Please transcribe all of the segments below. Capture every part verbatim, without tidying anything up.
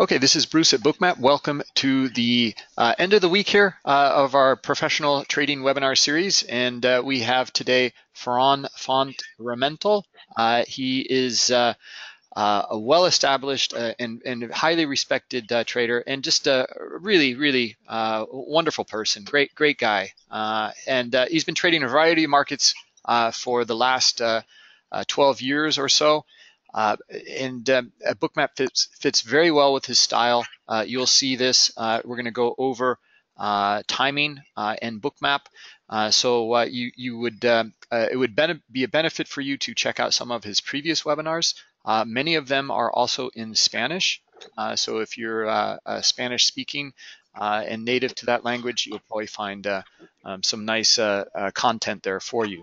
Okay, this is Bruce at Bookmap. Welcome to the uh, end of the week here uh, of our professional trading webinar series. And uh, we have today Ferran Font Ramentol. Uh, he is uh, uh, a well-established uh, and, and highly respected uh, trader, and just a really, really uh, wonderful person, great, great guy. Uh, and uh, he's been trading a variety of markets uh, for the last uh, uh, twelve years or so. Uh, and um, Bookmap fits, fits very well with his style. Uh, you'll see this. Uh, we're going to go over uh, timing uh, and Bookmap. Uh, so uh, you, you would um, uh, it would be a benefit for you to check out some of his previous webinars. Uh, many of them are also in Spanish. Uh, so if you're uh, uh, Spanish speaking uh, and native to that language, you'll probably find uh, um, some nice uh, uh, content there for you.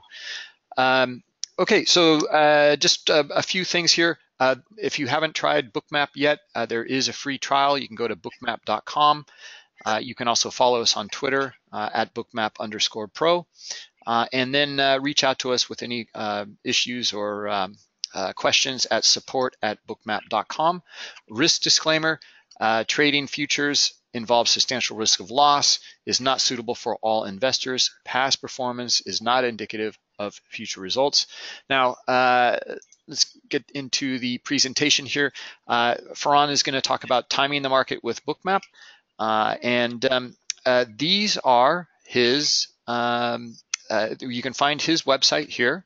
Um, Okay, so uh, just a, a few things here. Uh, if you haven't tried Bookmap yet, uh, there is a free trial. You can go to bookmap dot com. Uh, you can also follow us on Twitter uh, at bookmap underscore pro. Uh, and then uh, reach out to us with any uh, issues or um, uh, questions at support at bookmap dot com. Risk disclaimer, uh, trading futures involves substantial risk of loss, is not suitable for all investors. Past performance is not indicative of future results. Now, uh, let's get into the presentation here. Uh, Ferran is going to talk about timing the market with Bookmap. Uh, and um, uh, these are his, um, uh, you can find his website here,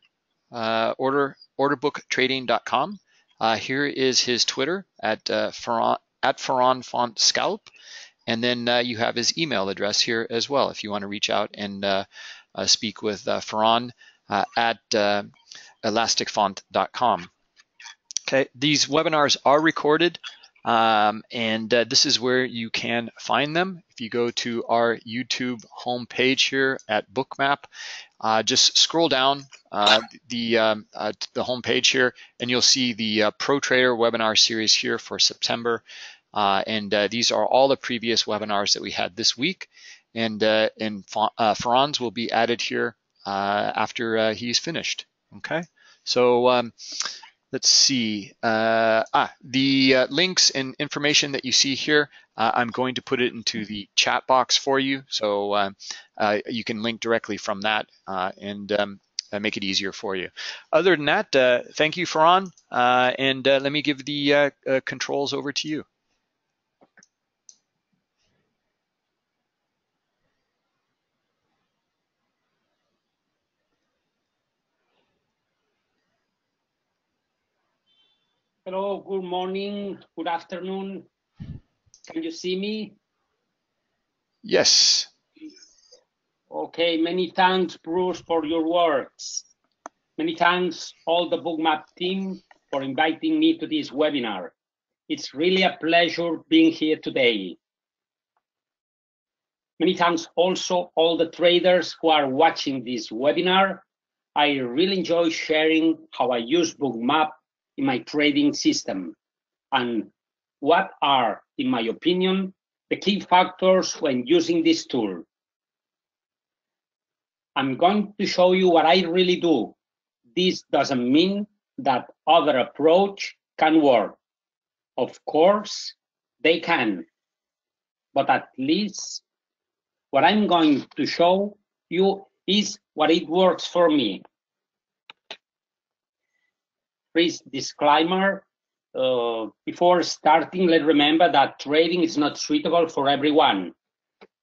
uh, order, order book trading dot com. Uh, here is his Twitter at uh, Ferran, at Ferran Font Scalp. And then uh, you have his email address here as well if you want to reach out and uh, uh, speak with uh, Ferran uh, at uh, elastic font dot com. Okay, these webinars are recorded, um, and uh, this is where you can find them. If you go to our YouTube homepage here at Bookmap, uh, just scroll down uh, the um, uh, the homepage here, and you'll see the uh, Pro Trader webinar series here for September. Uh, and uh, these are all the previous webinars that we had this week, and uh, and uh, Ferran's will be added here uh, after uh, he's finished. Okay, so um, let's see. Uh, ah, the uh, links and information that you see here, uh, I'm going to put it into the chat box for you, so uh, uh, you can link directly from that uh, and um, make it easier for you. Other than that, uh, thank you, Ferran, uh, and uh, let me give the uh, uh, controls over to you. Hello, good morning, good afternoon. Can you see me? Yes. Okay, many thanks, Bruce, for your words. Many thanks all the Bookmap team for inviting me to this webinar. It's really a pleasure being here today. Many thanks also all the traders who are watching this webinar. I really enjoy sharing how I use Bookmap in my trading system, and what are, in my opinion, the key factors when using this tool. I'm going to show you what I really do. This doesn't mean that other approach can work. Of course, they can. But at least what I'm going to show you is what it works for me. Please, disclaimer, uh, before starting, let's remember that trading is not suitable for everyone.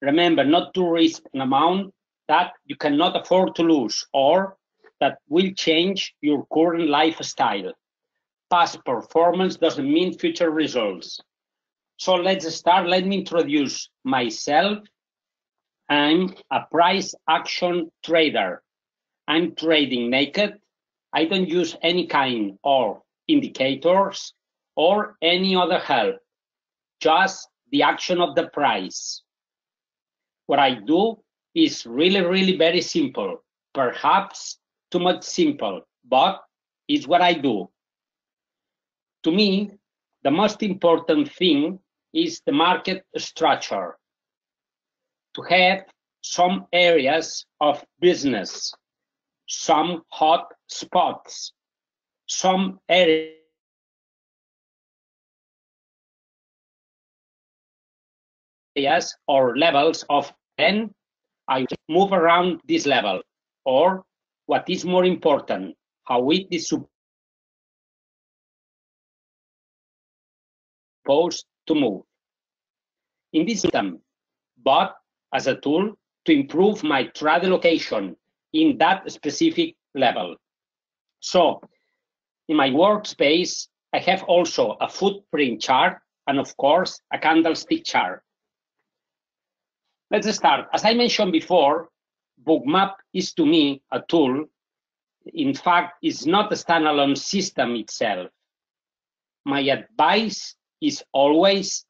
Remember not to risk an amount that you cannot afford to lose or that will change your current lifestyle. Past performance doesn't mean future results. So let's start. Let me introduce myself. I'm a price action trader. I'm trading naked. I don't use any kind of indicators or any other help, just the action of the price. What I do is really, really very simple, perhaps too much simple, but it's what I do. To me, the most important thing is the market structure, to have some areas of business, some hot spots, some areas areas or levels of when I move around this level, or what is more important, how weak this supposed to move. In this system, but as a tool to improve my trade allocation in that specific level. So in my workspace, I have also a footprint chart and, of course, a candlestick chart. Let's start. As I mentioned before, Bookmap is to me a tool. In fact, it's not a standalone system itself. My advice is always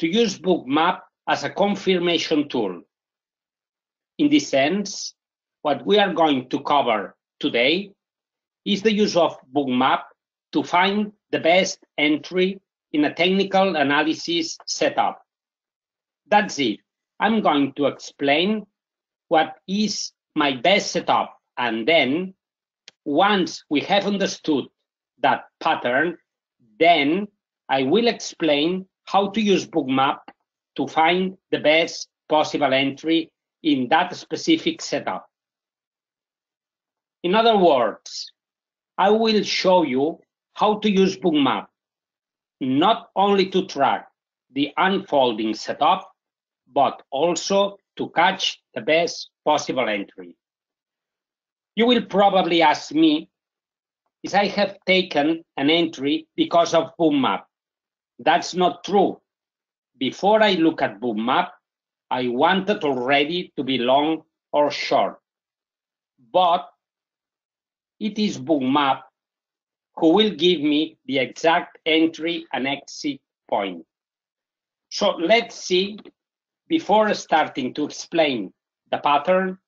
to use Bookmap as a confirmation tool. In this sense, what we are going to cover today is the use of Bookmap to find the best entry in a technical analysis setup. That's it. I'm going to explain what is my best setup, and then once we have understood that pattern, then I will explain how to use Bookmap to find the best possible entry in that specific setup. In other words, I will show you how to use Bookmap, not only to track the unfolding setup, but also to catch the best possible entry. You will probably ask me if I have taken an entry because of Bookmap. That's not true. Before I look at Bookmap, I wanted already to be long or short. But it is Bookmap who will give me the exact entry and exit point. So let's see, before starting to explain the pattern,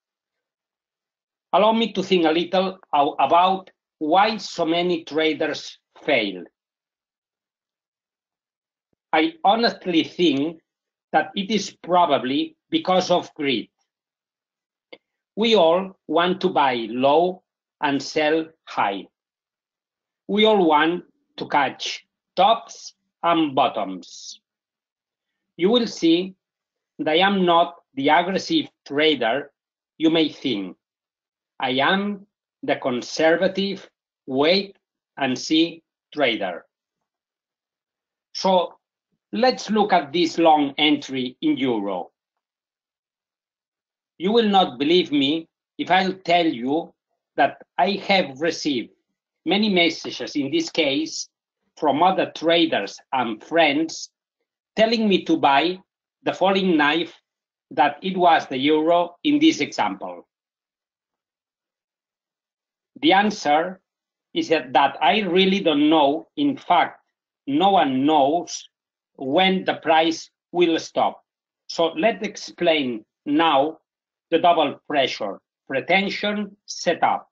allow me to think a little about why so many traders fail. I honestly think that it is probably because of greed. We all want to buy low and sell high. We all want to catch tops and bottoms. You will see that I am not the aggressive trader you may think. I am the conservative wait and see trader. So let's look at this long entry in euro. You will not believe me if I'll tell you that I have received many messages, in this case, from other traders and friends telling me to buy the falling knife, that it was the euro in this example. The answer is that I really don't know. In fact, no one knows when the price will stop. So let's explain now the double pressure, pretension, setup.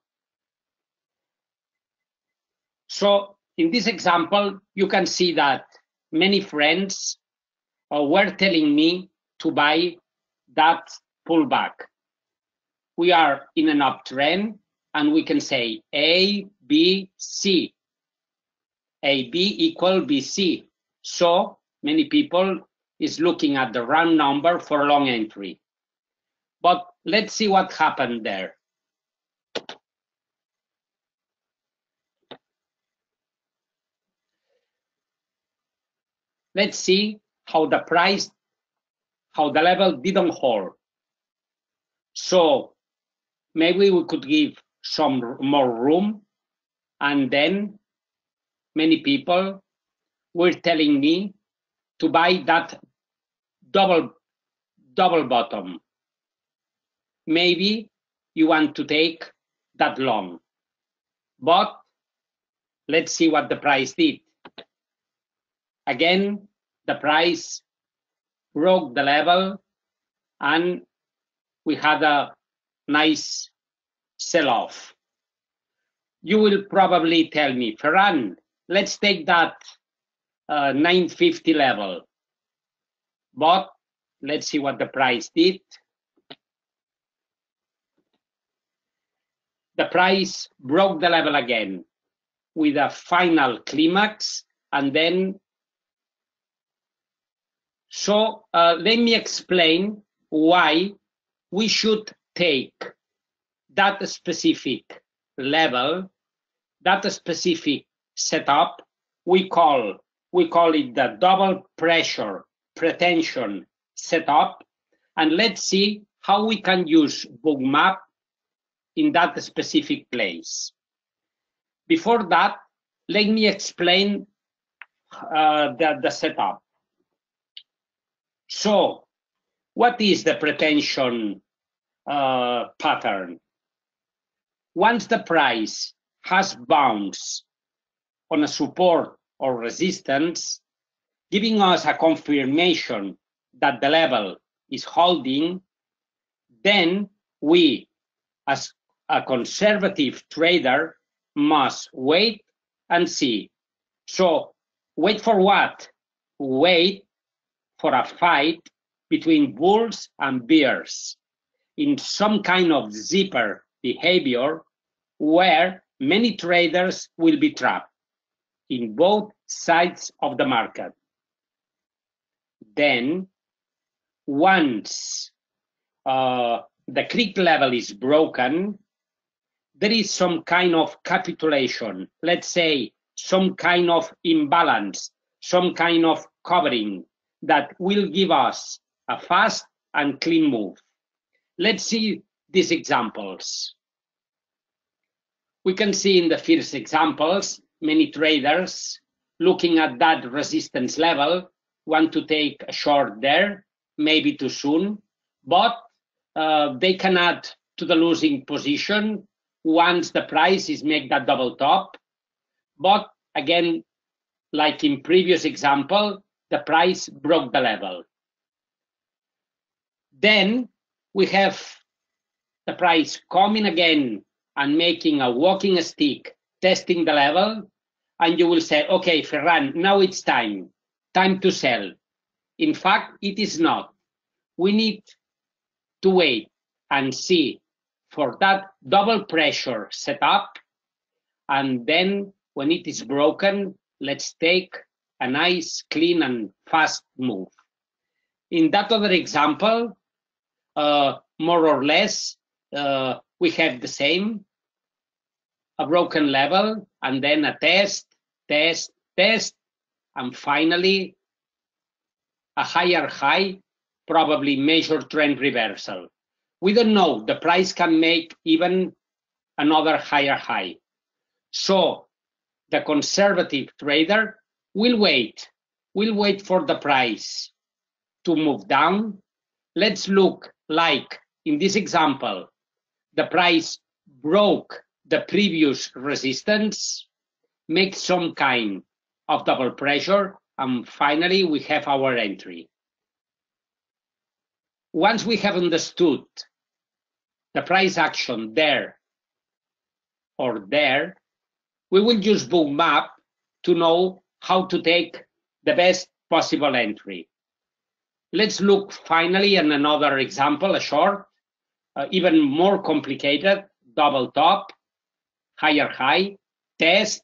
So in this example, you can see that many friends were telling me to buy that pullback. We are in an uptrend, and we can say A, B, C. A, B equal B, C. So many people is looking at the round number for long entry. But let's see what happened there. Let's see how the price, how the level didn't hold. So maybe we could give some more room, and then many people were telling me to buy that double double bottom. Maybe you want to take that long, but let's see what the price did. Again, the price broke the level, and we had a nice sell-off. You will probably tell me, Ferran, let's take that uh, nine fifty level. But let's see what the price did. The price broke the level again with a final climax, and then So uh, let me explain why we should take that specific level, that specific setup. We call we call it the double pressure pretension setup, and let's see how we can use Bookmap in that specific place. Before that, let me explain uh, the, the setup. So, what is the pretension uh, pattern? Once the price has bounced on a support or resistance, giving us a confirmation that the level is holding, then we, as a conservative trader, must wait and see. So wait for what? Wait for a fight between bulls and bears in some kind of zipper behavior where many traders will be trapped in both sides of the market. Then once uh, the creek level is broken, there is some kind of capitulation, let's say some kind of imbalance, some kind of covering that will give us a fast and clean move. Let's see these examples. We can see in the first examples, many traders looking at that resistance level want to take a short there, maybe too soon, but uh, they can add to the losing position once the price is make that double top. But again, like in previous example, the price broke the level. Then we have the price coming again and making a walking stick, testing the level, and you will say, okay, Ferran, now it's time, time to sell. In fact, it is not. We need to wait and see for that double pressure setup, and then when it is broken, let's take a nice, clean, and fast move. In that other example, uh, more or less, uh, we have the same, a broken level, and then a test, test, test, and finally, a higher high, probably major trend reversal. We don't know, the price can make even another higher high. So the conservative trader will wait, will wait for the price to move down. Let's look like in this example, the price broke the previous resistance, make some kind of double pressure, and finally we have our entry. Once we have understood the price action there or there, we will use Bookmap to know how to take the best possible entry. Let's look finally at another example, a short, uh, even more complicated, double top, higher high, test,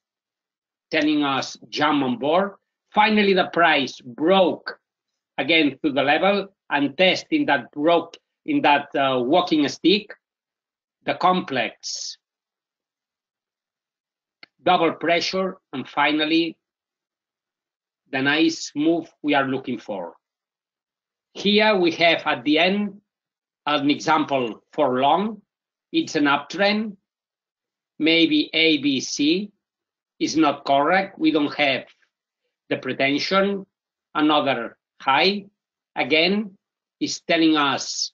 telling us jump on board. Finally, the price broke again to the level and test in that broke, in that uh, walking stick, the complex, double pressure, and finally the nice move we are looking for. Here we have at the end an example for long. It's an uptrend, maybe A B C is not correct, we don't have the pretension, another high, again is telling us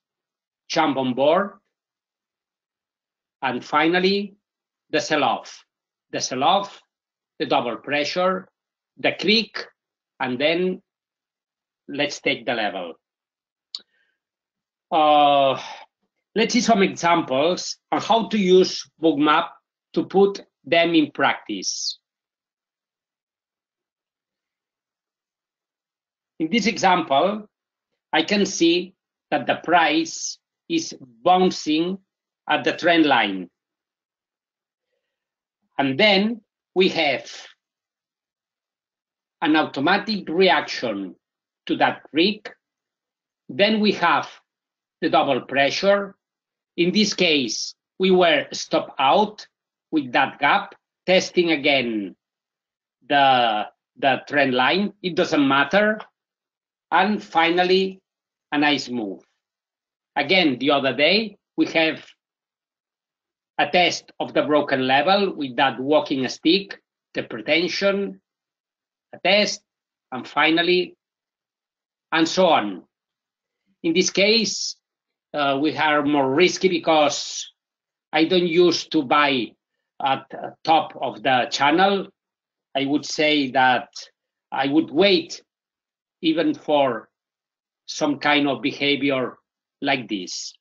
jump on board, and finally the sell-off. The sell-off, the double pressure, the creek, and then let's take the level. Uh, let's see some examples on how to use Bookmap to put them in practice. In this example, I can see that the price is bouncing at the trend line. And then we have an automatic reaction to that rig. Then we have the double pressure. In this case, we were stopped out with that gap, testing again the, the trend line. It doesn't matter. And finally, a nice move. Again, the other day, we have a test of the broken level with that walking stick, the pretension, a test, and finally, and so on. In this case, uh, we are more risky because I don't use to buy at the top of the channel. I would say that I would wait even for some kind of behavior like this.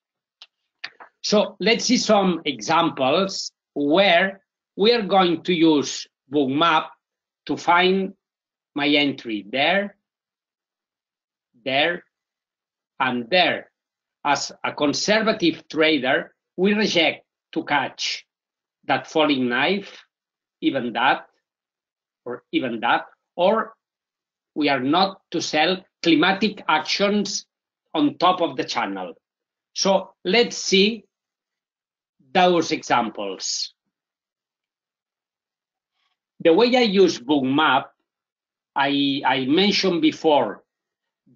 So let's see some examples where we are going to use Bookmap to find my entry there, there, and there. As a conservative trader, we reject to catch that falling knife, even that, or even that, or we are not to sell climatic actions on top of the channel. So let's see those examples. The way I use Bookmap, I, I mentioned before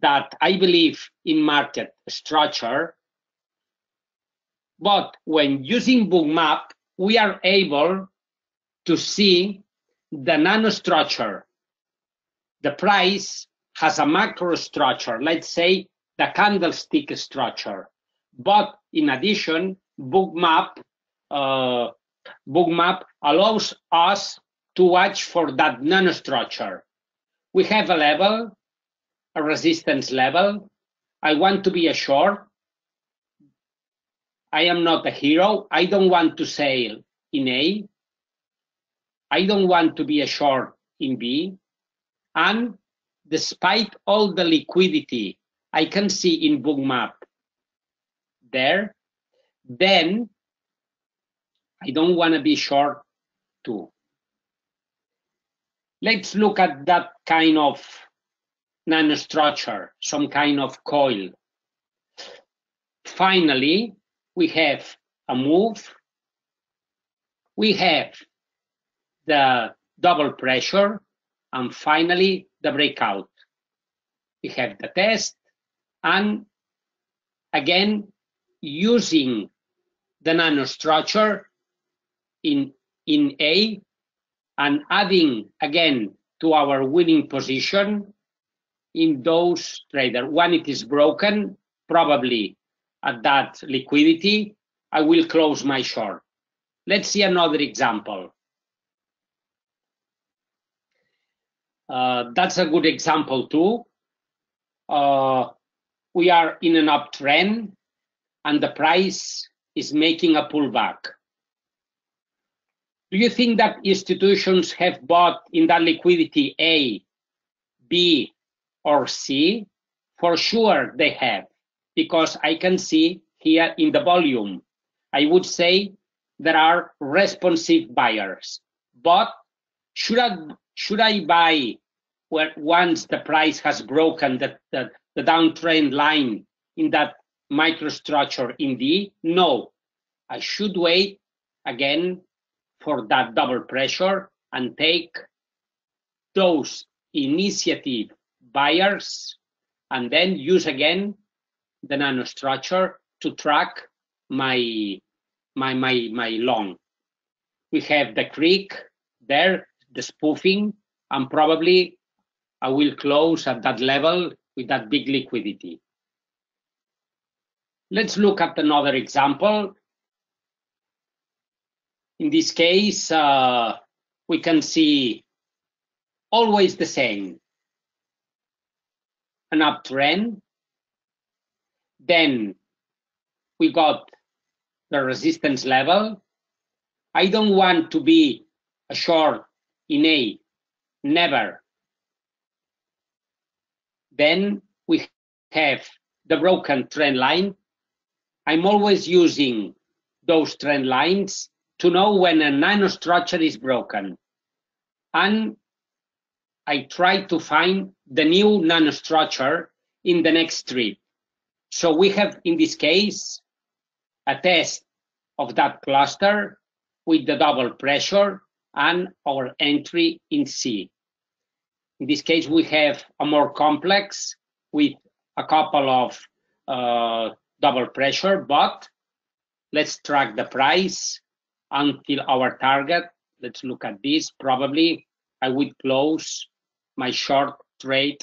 that I believe in market structure, but when using Bookmap, we are able to see the nanostructure. The price has a macro structure, let's say the candlestick structure. But in addition, Bookmap, uh, Bookmap allows us to watch for that nanostructure. We have a level, a resistance level. I want to be a short. I am not a hero. I don't want to sell in A. I don't want to be a short in B. And despite all the liquidity I can see in Bookmap there, then I don't want to be short too. Let's look at that kind of nanostructure, some kind of coil. Finally, we have a move, we have the double pressure, and finally the breakout. We have the test, and again, using the nanostructure in, in A and adding again to our winning position in those traders. When it is broken, probably at that liquidity, I will close my short. Let's see another example. Uh, that's a good example too. Uh, we are in an uptrend and the price is making a pullback. Do you think that institutions have bought in that liquidity A, B, or C? For sure they have, because I can see here in the volume. I would say there are responsive buyers, but should I, should I buy where once the price has broken the, the, the downtrend line in that microstructure in D? No, I should wait again for that double pressure and take those initiative buyers and then use again the nanostructure to track my my my my long. We have the creek there, the spoofing, and probably I will close at that level with that big liquidity. Let's look at another example. In this case, uh, we can see always the same. An uptrend, then we got the resistance level. I don't want to be a short in A, never. Then we have the broken trend line. I'm always using those trend lines to know when a nanostructure is broken. And I try to find the new nanostructure in the next trip. So we have, in this case, a test of that cluster with the double pressure and our entry in C. In this case, we have a more complex with a couple of uh, double pressure, but let's track the price until our target. Let's look at this. Probably I would close my short trade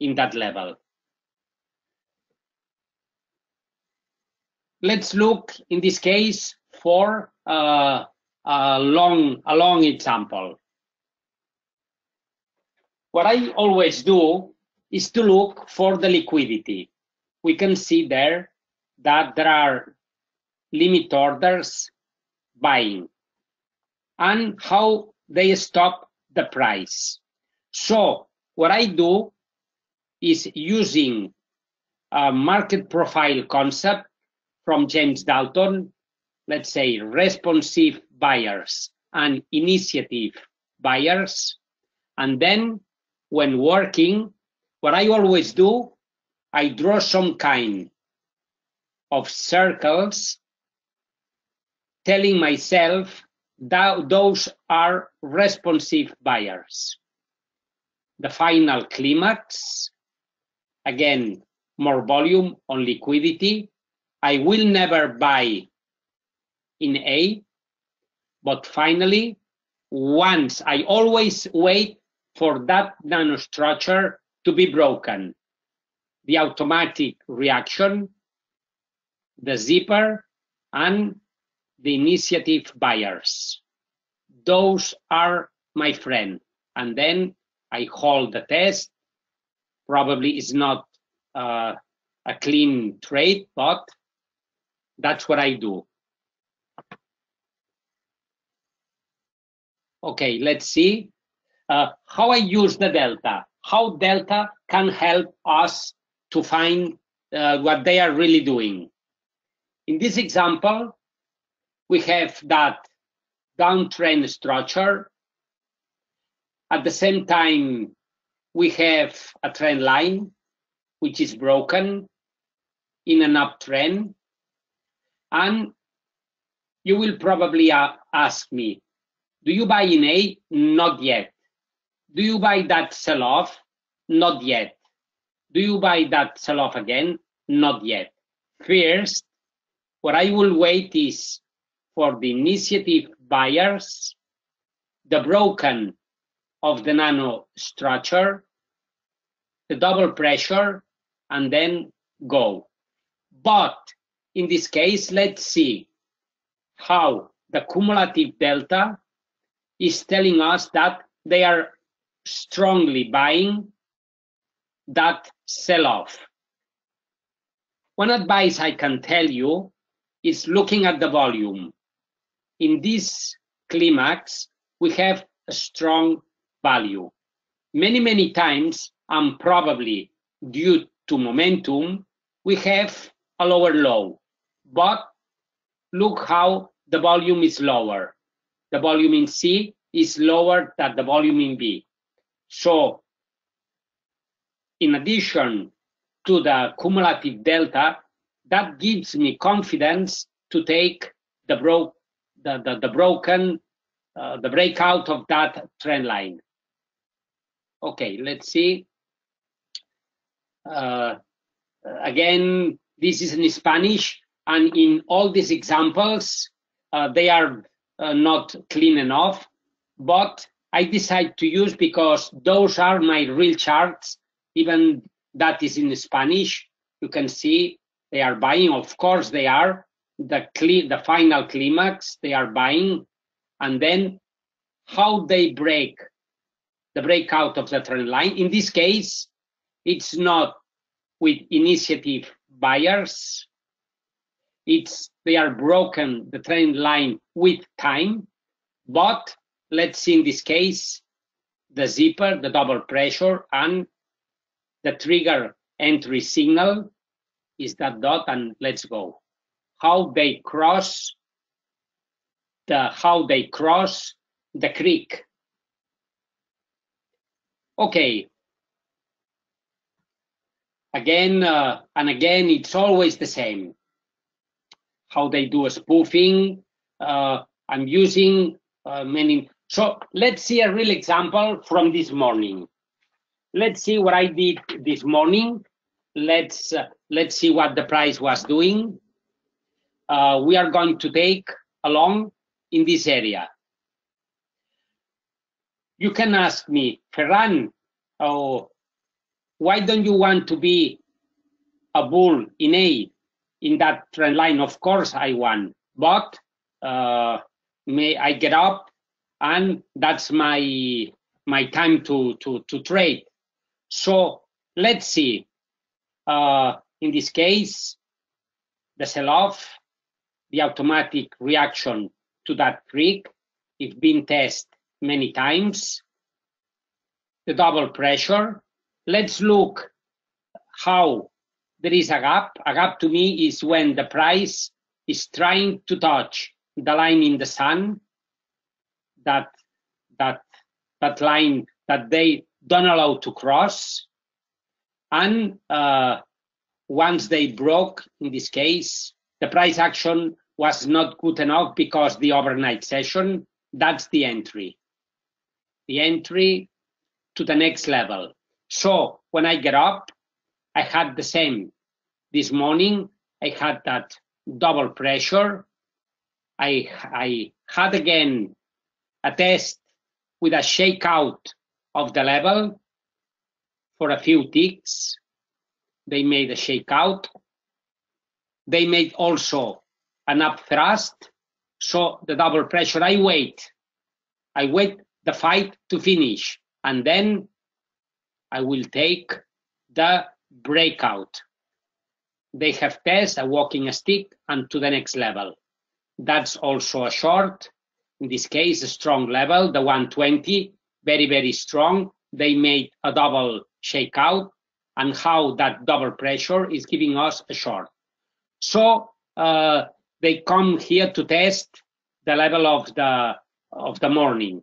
in that level. Let's look in this case for uh, a long, a long example. What I always do is to look for the liquidity. We can see there that there are limit orders buying and how they stop the price. So what I do is using a market profile concept from James Dalton, let's say responsive buyers and initiative buyers. And then when working, what I always do, I draw some kind of circles telling myself that those are responsive buyers. The final climax, again, more volume on liquidity. I will never buy in A, but finally, once I always wait for that nanostructure to be broken. The automatic reaction, the zipper, and the initiative buyers. Those are my friend. And then I hold the test. Probably it's not uh, a clean trade, but that's what I do. Okay, let's see uh, how I use the delta, how delta can help us to find uh, what they are really doing. In this example, we have that downtrend structure. At the same time, we have a trend line, which is broken in an uptrend. And you will probably uh, ask me, do you buy in A? Not yet. Do you buy that sell-off? Not yet. Do you buy that sell-off again? Not yet. First, what I will wait is for the initiative buyers, the broken of the nano structure, the double pressure, and then go. But in this case, let's see how the cumulative delta is telling us that they are strongly buying that sell-off. One advice I can tell you is looking at the volume. In this climax, we have a strong value. Many, many times, and probably due to momentum, we have a lower low. But look how the volume is lower. The volume in C is lower than the volume in B. So in addition to the cumulative delta, that gives me confidence to take the bro the, the, the broken, uh, the breakout of that trend line. Okay, let's see. Uh, again, this is in Spanish, and in all these examples, uh, they are uh, not clean enough, but I decide to use because those are my real charts, even that is in Spanish. You can see they are buying, of course they are, the, the final climax, they are buying, and then how they break the breakout of the trend line. In this case, it's not with initiative buyers, it's they are broken the trend line with time, but let's see in this case the zipper, the double pressure, and the trigger entry signal is that dot, and let's go. How they cross the how they cross the creek. Okay. Again uh, and again, it's always the same. How they do a spoofing. Uh, I'm using uh, many. So let's see a real example from this morning. Let's see what I did this morning. Let's uh, let's see what the price was doing. Uh, we are going to take along in this area. You can ask me, Ferran, oh, why don't you want to be a bull in A, in that trend line? Of course I want, but uh, may I get up, and that's my my time to to to trade. So let's see. Uh, in this case, the sell-off, the automatic reaction to that trick, it's been tested many times. The double pressure. Let's look how there is a gap. A gap to me is when the price is trying to touch the line in the sun, that that that line that they don't allow to cross, and uh, once they broke, in this case, the price action was not good enough because the overnight session. That's the entry, the entry to the next level. So when I get up, I had the same. This morning, I had that double pressure. I, I had again a test with a shakeout of the level for a few ticks. They made a shakeout. They made also an up thrust. So the double pressure, I wait. I wait the fight to finish, and then I will take the breakout. They have tests, a walking stick, and to the next level. That's also a short, in this case, a strong level, the one twenty, very, very strong. They made a double shakeout, and how that double pressure is giving us a short. So uh, they come here to test the level of the of the morning.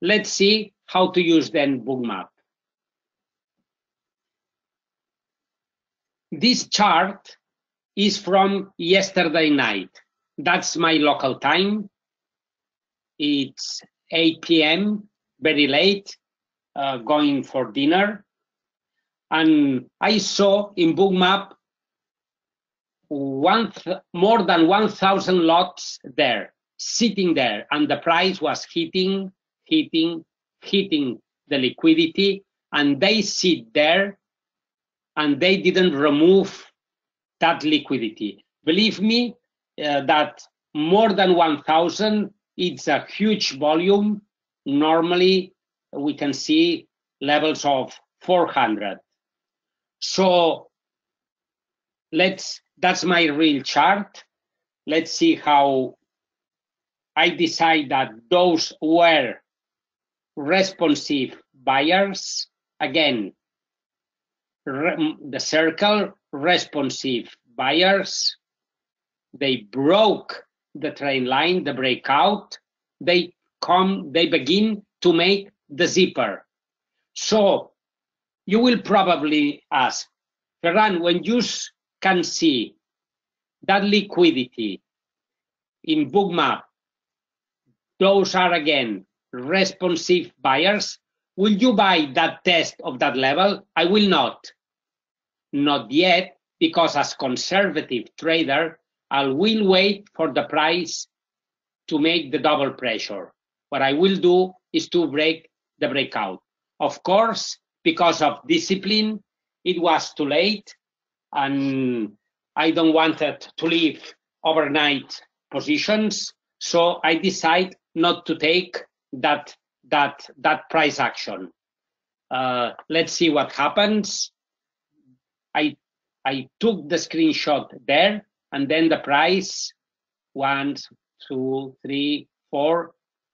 Let's see how to use then Bookmap. This chart is from yesterday night. That's my local time. It's eight P M, very late, uh, going for dinner. And I saw in Bookmap One th more than one thousand lots there, sitting there, and the price was hitting, hitting, hitting the liquidity, and they sit there, and they didn't remove that liquidity. Believe me, uh, that more than one thousand, it's a huge volume. Normally, we can see levels of four hundred. So let's. That's my real chart. Let's see how I decide that those were responsive buyers. Again, the circle, responsive buyers. They broke the trend line, the breakout. They come, they begin to make the zipper. So you will probably ask, Ferran, when you can see that liquidity in Bookmap, those are again responsive buyers. Will you buy that test of that level? I will not. Not yet, because as conservative trader, I will wait for the price to make the double pressure. What I will do is to break the breakout. Of course, because of discipline, it was too late. And I don't want it to leave overnight positions, so I decide not to take that that that price action. Uh, let's see what happens. I I took the screenshot there, and then the price one, two, three, four,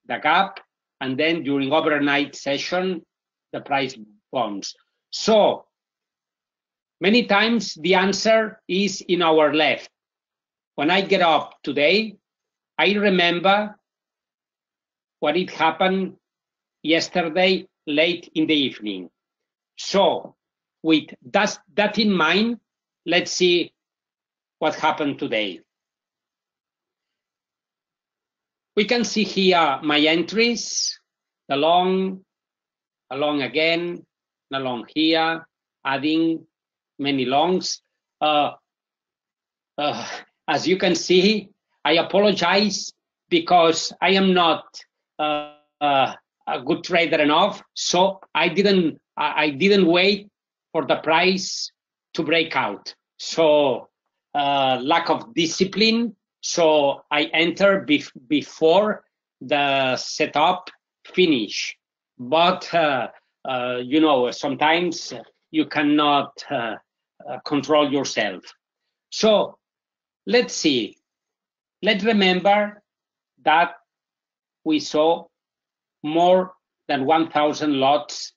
the gap, and then during overnight session, the price bounces. So many times the answer is in our left. When I get up today, I remember what it happened yesterday late in the evening. So with that, that in mind, let's see what happened today. We can see here my entries, the long, a long again, a long here, adding many longs. Uh, uh, as you can see, I apologize because I am not uh, uh, a good trader enough, so I didn't, I didn't wait for the price to break out. So uh, lack of discipline. So I enter bef before the setup finish, but uh, uh, you know, sometimes you cannot uh, uh, control yourself. So let's see. Let's remember that we saw more than one thousand lots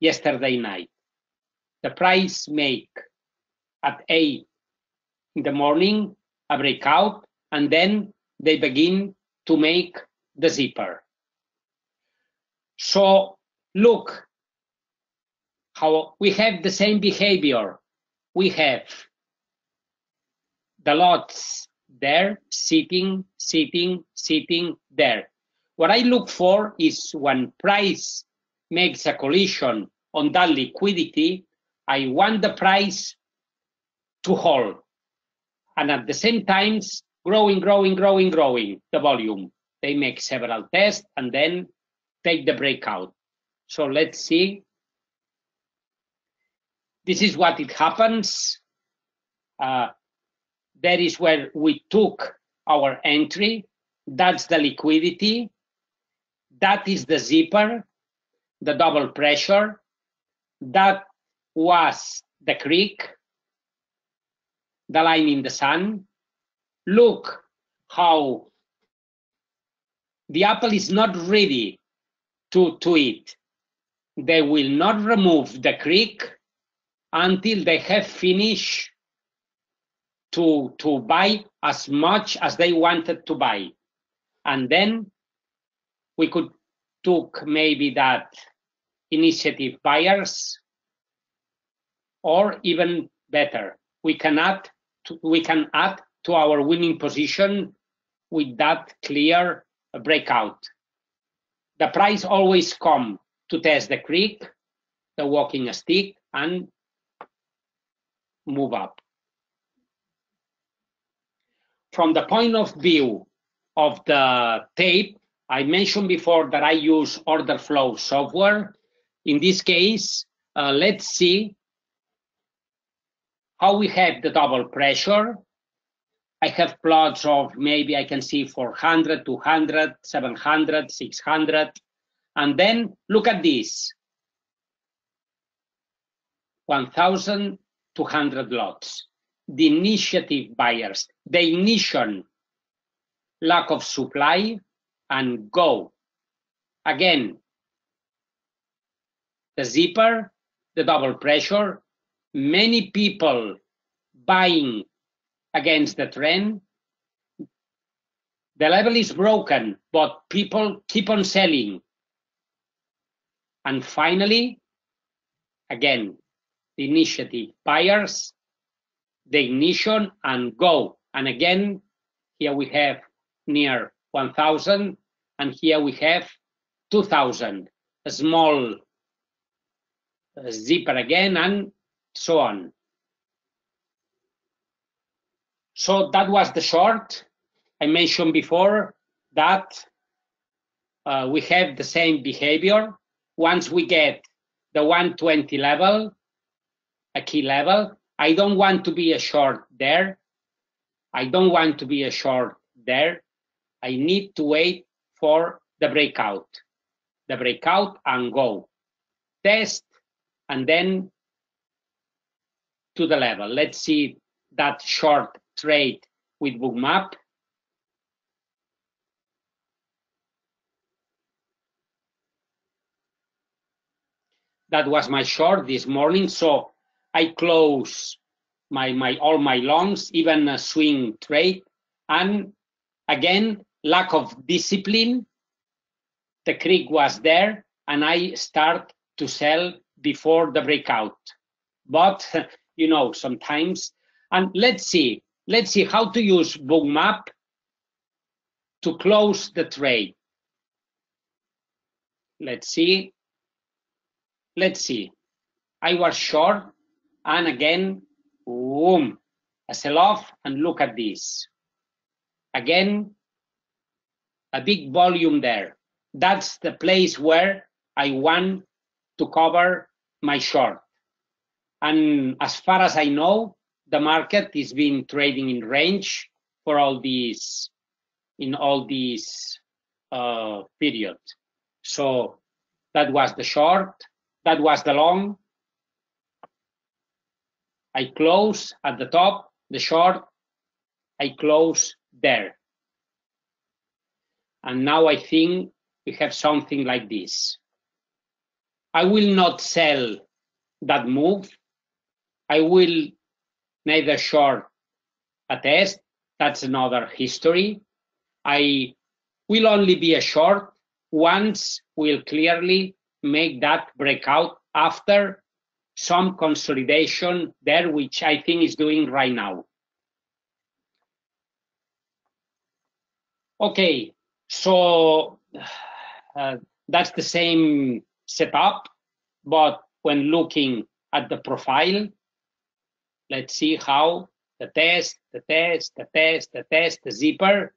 yesterday night. The price make at eight in the morning a breakout, and then they begin to make the zipper. So look how we have the same behavior. We have the lots there, sitting, sitting, sitting there. What I look for is when price makes a collision on that liquidity, I want the price to hold. And at the same time, growing, growing, growing, growing the volume. They make several tests and then take the breakout. So let's see. This is what it happens. Uh, that is where we took our entry. That's the liquidity. That is the zipper, the double pressure. That was the creek. The line in the sun. Look how the apple is not ready to, to eat. They will not remove the creek until they have finished to, to buy as much as they wanted to buy. And then we could took maybe that initiative buyers, or even better, we cannot we can add to our winning position with that clear breakout. The price always come to test the creek, the walking stick, and move up. From the point of view of the tape, I mentioned before that I use order flow software. In this case, uh, let's see how we have the double pressure. I have plots of maybe I can see four hundred, two hundred, seven hundred, six hundred. And then look at this, one thousand two hundred lots. The initiative buyers, the ignition, lack of supply, and go. Again, the zipper, the double pressure, many people buying against the trend. The level is broken, but people keep on selling. And finally, again, the initiative buyers, the ignition, and go. And again, here we have near one thousand, and here we have two thousand. A small zipper again, and so on. So that was the short. I mentioned before that uh, we have the same behavior. Once we get the one twenty level, a key level, I don't want to be a short there. I don't want to be a short there. I need to wait for the breakout, the breakout and go. Test and then to the level. Let's see that short trade with Bookmap. That was my short this morning. So I close my my all my longs, even a swing trade, and again lack of discipline. The creek was there, and I start to sell before the breakout. But, you know, sometimes, and let's see, let's see how to use Bookmap to close the trade. Let's see. Let's see. I was short, and again, boom, a sell-off, and look at this. Again, a big volume there. That's the place where I want to cover my short. And as far as I know, the market is been trading in range for all these, in all these uh, period. So that was the short, that was the long. I close at the top, the short, I close there. And now I think we have something like this. I will not sell that move. I will neither short a test, that's another history. I will only be a short once we'll clearly make that breakout after some consolidation there, which I think is doing right now. Okay, so uh, that's the same setup, but when looking at the profile, let's see how the test, the test, the test, the test, the zipper,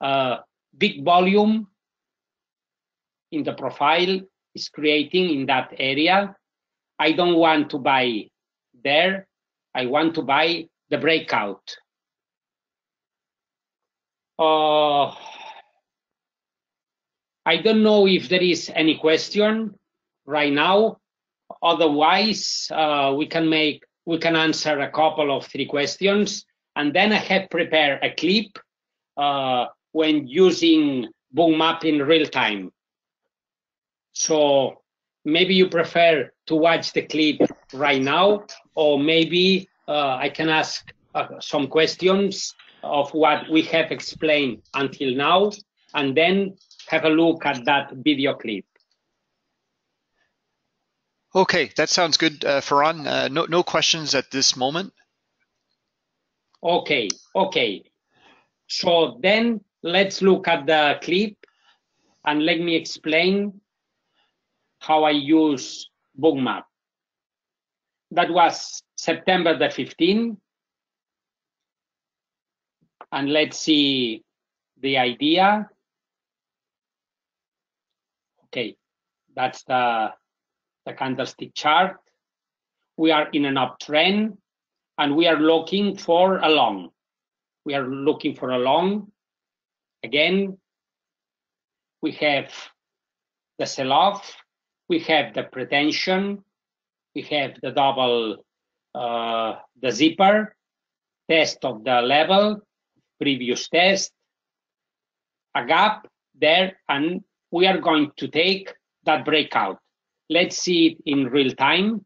uh, big volume in the profile is creating in that area. I don't want to buy there. I want to buy the breakout. Uh, I don't know if there is any question right now. Otherwise, uh, we can make we can answer a couple of three questions, and then I have prepared a clip uh, when using Bookmap in real time. So maybe you prefer to watch the clip right now, or maybe uh, I can ask uh, some questions of what we have explained until now, and then have a look at that video clip. Okay, that sounds good, uh, Ferran. Uh, no, no questions at this moment. Okay, okay. So then let's look at the clip, and let me explain how I use Bookmap. That was September the fifteenth. And let's see the idea. Okay, that's the, the candlestick chart. We are in an uptrend, and we are looking for a long. We are looking for a long. Again, we have the sell-off. We have the pretension, we have the double, uh, the zipper, test of the level, previous test, a gap there, and we are going to take that breakout. Let's see it in real time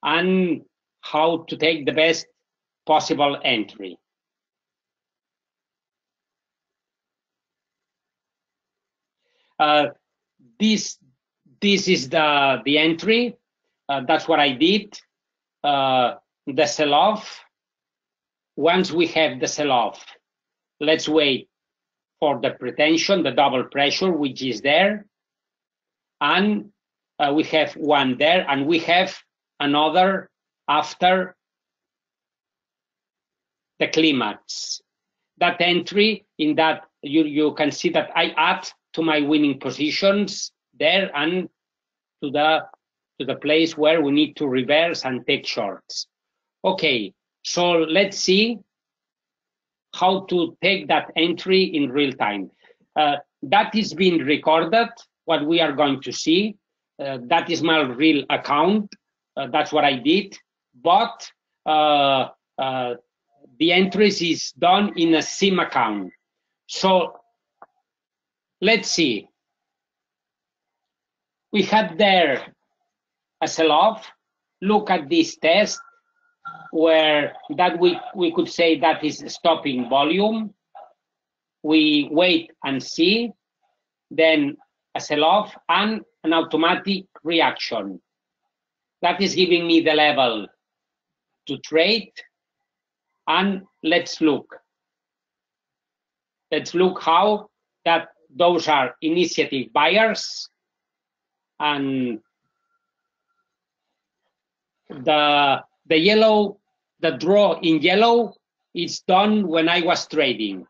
and how to take the best possible entry. Uh, this This is the, the entry, uh, that's what I did, uh, the sell-off. Once we have the sell-off, let's wait for the pretension, the double pressure, which is there. And uh, we have one there, and we have another after the climax. That entry, in that you, you can see that I add to my winning positions there, and to the to the place where we need to reverse and take shorts. Okay, so let's see how to take that entry in real time. Uh, that is being recorded, what we are going to see. Uh, that is my real account. Uh, that's what I did. But uh, uh, the entries is done in a SIM account. So let's see. We had there a sell-off. Look at this test where that we, we could say that is stopping volume. We wait and see, then a sell-off and an automatic reaction. That is giving me the level to trade. And let's look. Let's look how that those are initiative buyers, and the the yellow, the draw in yellow is done when I was trading,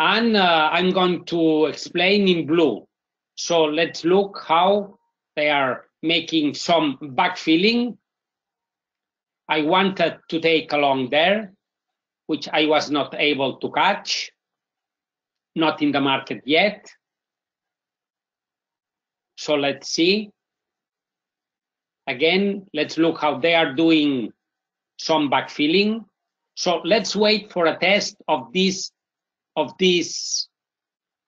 and uh, I'm going to explain in blue. So let's look how they are making some backfilling. I wanted to take along there, which I was not able to catch, not in the market yet. So let's see. Again, let's look how they are doing some backfilling. So let's wait for a test of this, of this,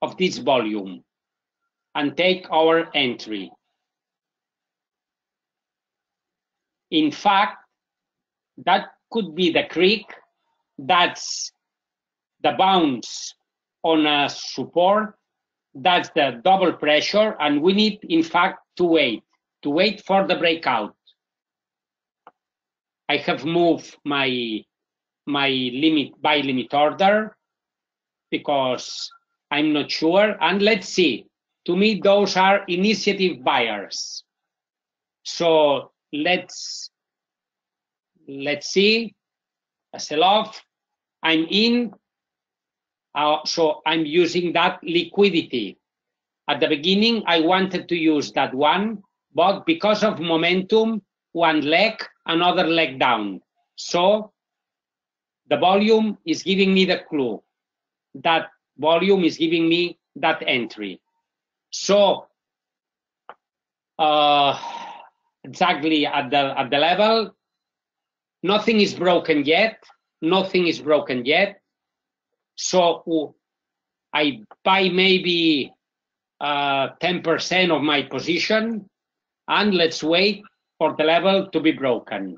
of this volume, and take our entry. In fact, that could be the creek. That's the bounce on a support. That's the double pressure, and we need, in fact, to wait, to wait for the breakout. I have moved my my limit buy limit order because I'm not sure, and let's see. To me, those are initiative buyers. So let's let's see. A sell-off, I'm in, uh, so I'm using that liquidity. At the beginning, I wanted to use that one, but because of momentum, one leg, another leg down. So the volume is giving me the clue. That volume is giving me that entry. So uh, exactly at the, at the level, nothing is broken yet, nothing is broken yet. So I buy maybe uh, ten percent of my position, and let's wait for the level to be broken.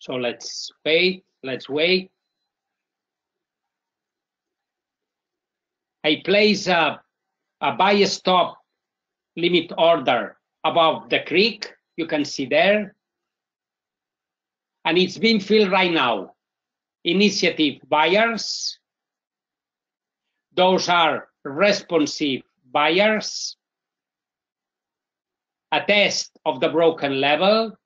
So let's wait, let's wait. I place a, a buy stop limit order above the creek. You can see there, and it's being filled right now. Initiative buyers, those are responsive buyers, a test of the broken level,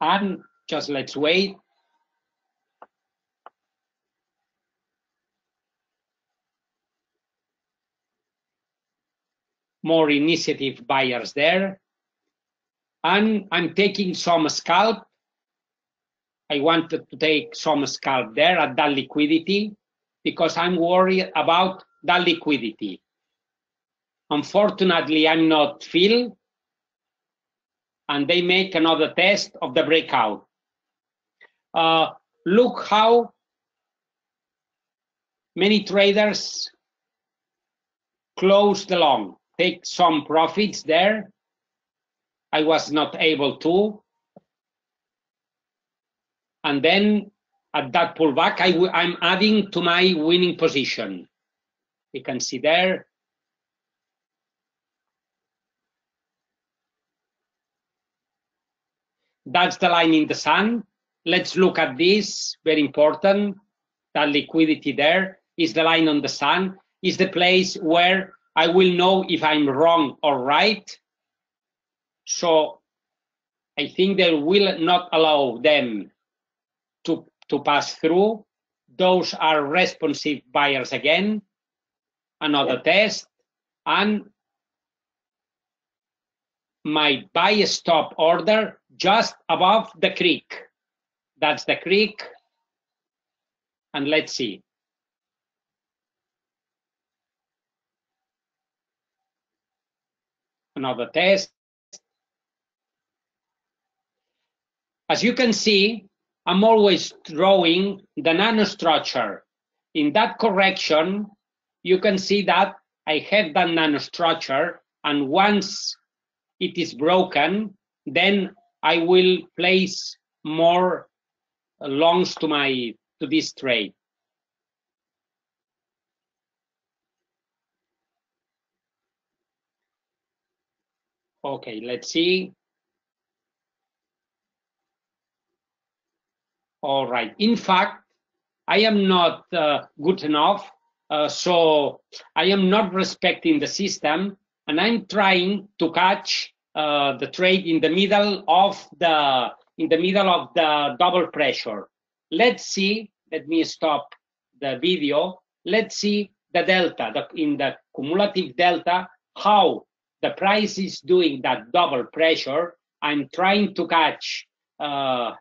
and just let's wait. More initiative buyers there, and I'm taking some scalp. I wanted to take some scalp there at that liquidity because I'm worried about that liquidity. Unfortunately, I'm not filled, and they make another test of the breakout. Uh, look how many traders close the long. Take some profits there. I was not able to. And then at that pullback, I w I'm adding to my winning position. You can see there. That's the line in the sun. Let's look at this, very important. That liquidity there is the line on the sun, is the place where I will know if I'm wrong or right. So I think they will not allow them to, to pass through. Those are responsive buyers again. Another test. And my buy stop order just above the creek. That's the creek. And let's see. Another test. As you can see, I'm always drawing the nanostructure. In that correction, you can see that I have that nanostructure, and once it is broken, then I will place more longs to my to this trade. Okay, let's see. All right. In fact, I am not uh, good enough, uh, so I am not respecting the system, and I'm trying to catch uh, the trade in the middle of the in the middle of the double pressure. Let's see. Let me stop the video. Let's see the delta, the, in the cumulative delta, how the price is doing that double pressure. I'm trying to catch uh,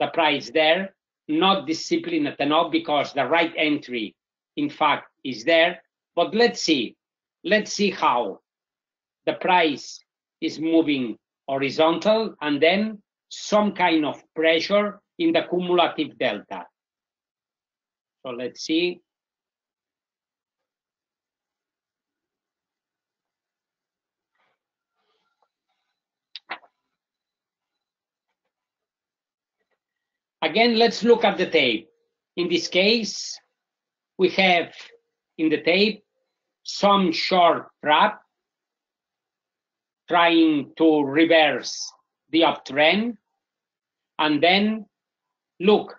the price there, not disciplined at enough because the right entry, in fact, is there. But let's see. Let's see how the price is moving horizontal and then some kind of pressure in the cumulative delta. So let's see. Again, let's look at the tape. In this case, we have in the tape some short trap trying to reverse the uptrend, and then look,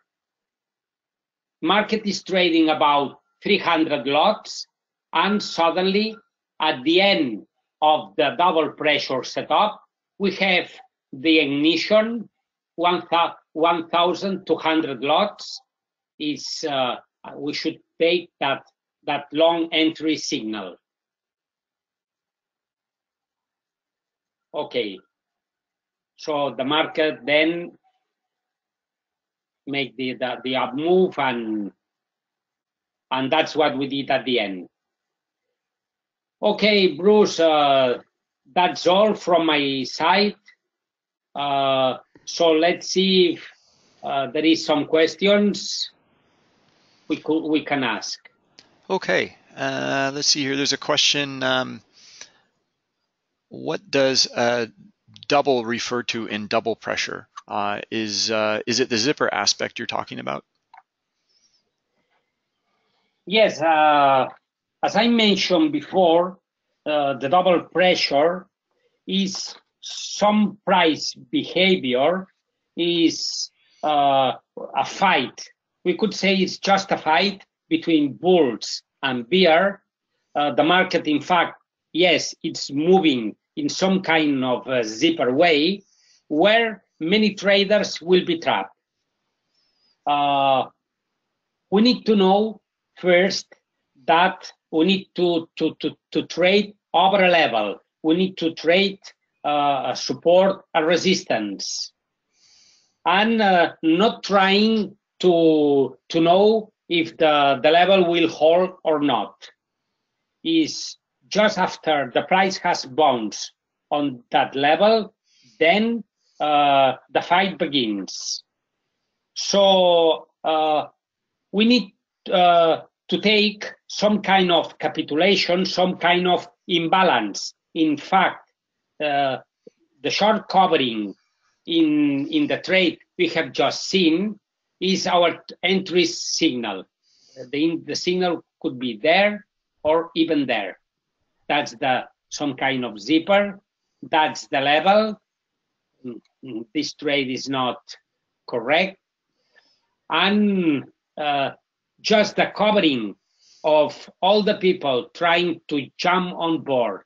market is trading about three hundred lots, and suddenly at the end of the double pressure setup we have the ignition. One thousand two hundred lots is uh, we should take that that long entry signal. Okay, so the market then make the, the the up move, and and that's what we did at the end. Okay, Bruce, uh, that's all from my side. Uh, so let's see if uh, there is some questions we could we can ask. Okay, uh, let's see here. There's a question. Um, what does uh, double refer to in double pressure? Uh, is uh, is it the zipper aspect you're talking about? Yes, uh, as I mentioned before, uh, the double pressure is some price behavior, is uh, a fight. We could say it's just a fight between bulls and bear. Uh, the market, in fact, yes, it's moving in some kind of a zipper way where many traders will be trapped. Uh, we need to know first that we need to, to, to, to trade over a level. We need to trade uh, a support, a resistance, and uh, not trying to, to know if the, the level will hold or not. Is just after the price has bounced on that level, then Uh, the fight begins. So uh, we need uh, to take some kind of capitulation, some kind of imbalance. In fact, uh, the short covering in in the trade we have just seen is our entry signal. The the signal could be there or even there. That's the some kind of zipper. That's the level. This trade is not correct, and uh, just the covering of all the people trying to jump on board,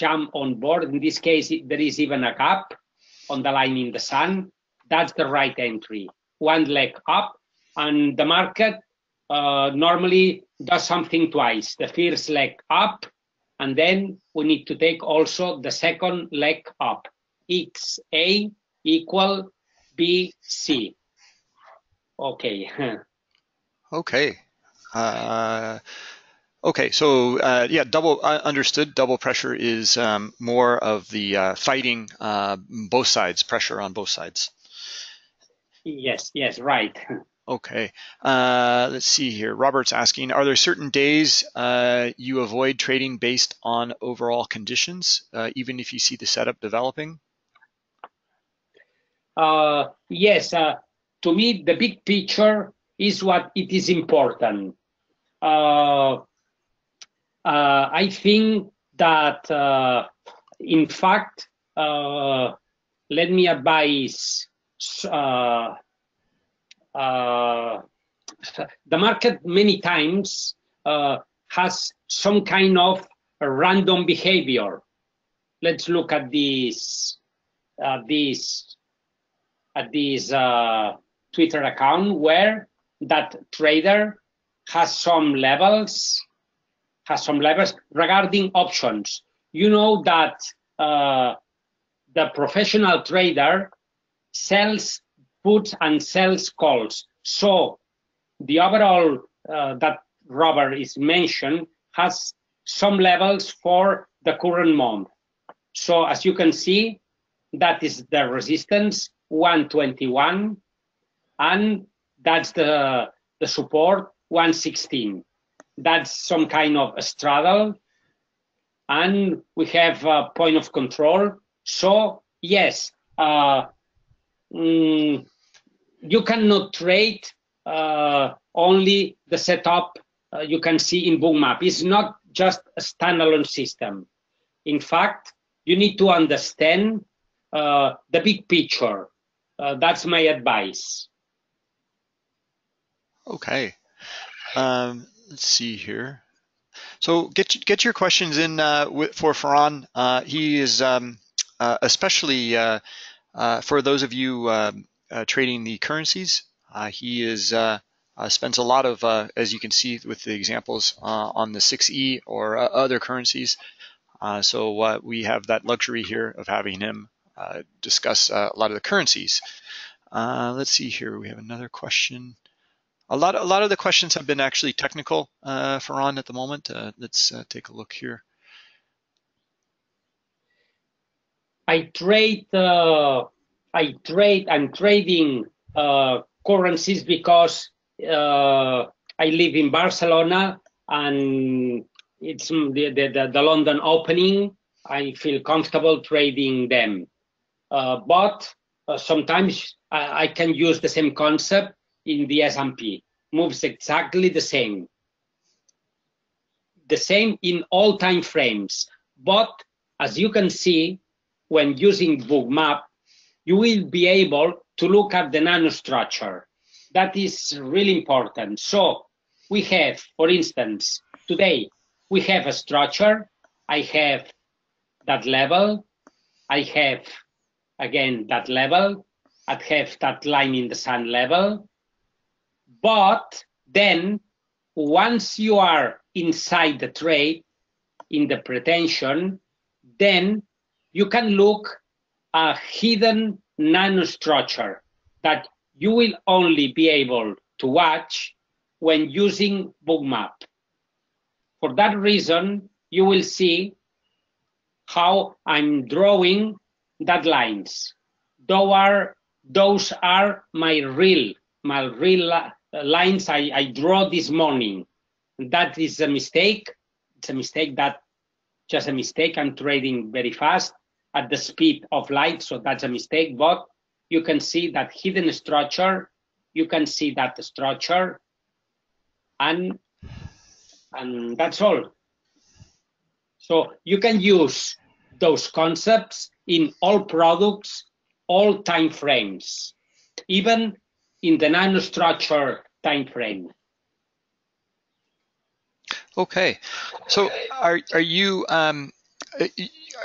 jump on board. In this case, there is even a gap on the line in the sun. That's the right entry. One leg up, and the market uh, normally does something twice. The first leg up, and then we need to take also the second leg up. X A equal B C. Okay. Okay. Uh, okay. So uh, yeah, double uh, understood. Double pressure is um, more of the uh, fighting uh, both sides, pressure on both sides. Yes. Yes. Right. Okay. Uh, let's see here. Robert's asking, are there certain days uh, you avoid trading based on overall conditions, uh, even if you see the setup developing? Uh, yes, uh, to me the big picture is what it is important. Uh, uh, I think that uh, in fact uh, let me advise, uh, uh, the market many times uh, has some kind of random behavior. Let's look at this, uh, this, at this uh, Twitter account where that trader has some levels, has some levels regarding options. You know that uh, the professional trader sells puts and sells calls. So the overall uh, that Robert is mentioned has some levels for the current month. So as you can see, that is the resistance one twenty-one, and that's the, the support one sixteen. That's some kind of a straddle, and we have a point of control. So yes, uh, mm, you cannot trade uh, only the setup uh, you can see in Bookmap. It's not just a standalone system. In fact, you need to understand uh, the big picture. Uh, that's my advice. Okay. Um, let's see here. So get get your questions in uh, for Ferran. Uh, he is um, uh, especially uh, uh, for those of you uh, uh, trading the currencies. Uh, he is uh, uh, spends a lot of, uh, as you can see with the examples uh, on the six E or uh, other currencies. Uh, so uh, we have that luxury here of having him uh, discuss uh, a lot of the currencies. Uh, let's see here. We have another question. A lot, a lot of the questions have been actually technical, uh, Ferran, at the moment. Uh, let's uh, take a look here. I trade, uh, I trade, I'm trading uh, currencies because uh, I live in Barcelona and it's the, the, the London opening. I feel comfortable trading them. Uh, but uh, sometimes I, I can use the same concept in the S and P. Moves exactly the same. The same in all time frames. But as you can see, when using Bookmap, you will be able to look at the nanostructure. That is really important. So we have, for instance, today, we have a structure. I have that level. I have, again, that level. I have that line in the sun level. But then, once you are inside the trade, in the pretension, then you can look at a hidden nanostructure that you will only be able to watch when using Bookmap. For that reason, you will see how I'm drawing that lines. Those are, those are my real, my real lines I, I draw this morning. That is a mistake. It's a mistake that, just a mistake. I'm trading very fast at the speed of light, so that's a mistake. But you can see that hidden structure. You can see that structure. And And that's all. So you can use those concepts in all products, all time frames, even in the nanostructure time frame. Okay. So are are you um,